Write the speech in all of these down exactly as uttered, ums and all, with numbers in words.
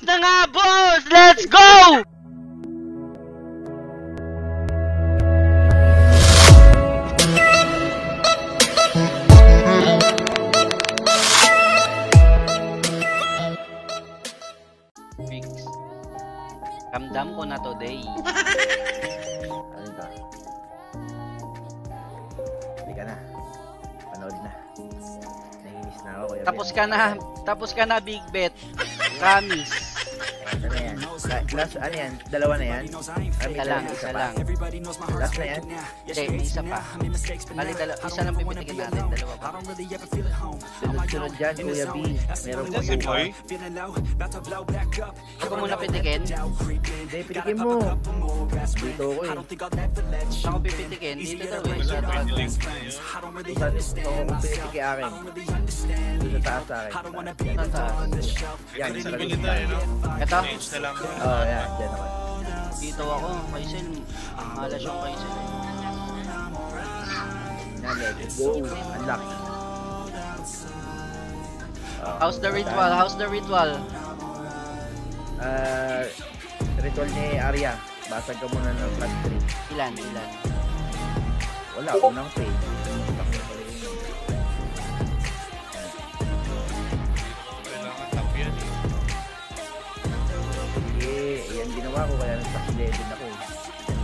Tapos na nga, boss! Let's go! Fix. Ramdam ko na today. Ano ba? Halika na. Panood na. Nanginis na ako. Kuya tapos Ben. Ka na. Tapos ka na, Big Bet. Kamis. Ano yan? Last, ano yan? Dalawa na yan? Isa lang, isa lang. Last na yan? Hindi, may isa pa. Bali, isa lang pipitikin natin. Dalawa pa. Sunod-sunod dyan, Kuya B. Meron po yun. Ako muna pipitikin? Hindi, pipitikin mo. Dito ko eh. Ako pipitikin? Dito daw eh. Dito ako pipitikin akin. Dito sa taas akin. Dito sa taas. Yan, sa kalimit tayo. Ito? Oo, yan. Diyan naman. Dito ako, Kaisel. Malas yung Kaisel eh. Yan, let's go. Unlock. How's the ritual? How's the ritual? Uh, ritual ni Arya. Basag ka muna ng class three. Ilan? Ilan? Wala, unang page. Ginawa ko kaya nagpakilipin ako eh.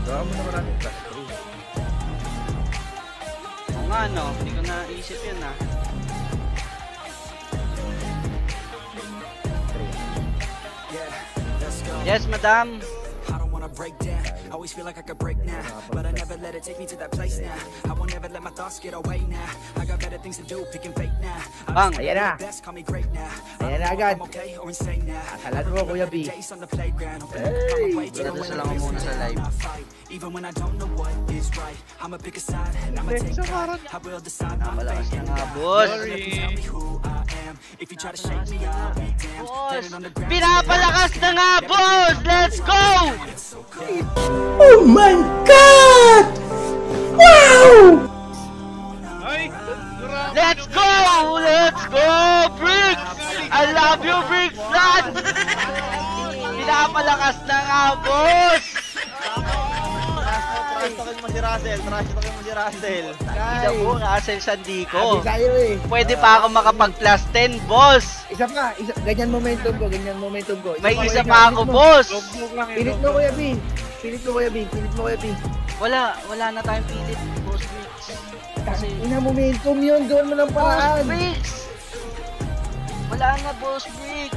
Gawa mo na maraming plastic. Oo nga no, hindi ko naisip yun ah. Yes madam! Break down, I always feel like I could break now, but I never let it take me to that place now. I won't ever let my thoughts get away now. I got better things to do, picking fake now. Bang, ayan na. Ayan na agad. Akalan mo, Kuya B. Hey, ganito sa lang ako muna sa live. Sa karat. Malakas na nga, boss. Boss, pinapalakas na nga, boss. Let's go! Oh my God! Wow! Let's go! Let's go, Briggs! I love you, Briggs, son! Pinapalakas na nga, boss! Trash-talkin mo si Russell, trash-talkin mo si Russell. Isa po, Russell Sandico. Pwede pa ako makapag-class ten, boss! Isa pa, ganyan momentum ko, ganyan momentum ko. May isa pa ako, boss! Pilit mo, Kuya B! Pilit mo, Kuya B! Pilit mo, Kuya B! Wala, wala na tayong pilit, boss. Kasi ina momentum yun, gawin mo ng paraan. Boss, Briggs! Wala na, boss, Briggs!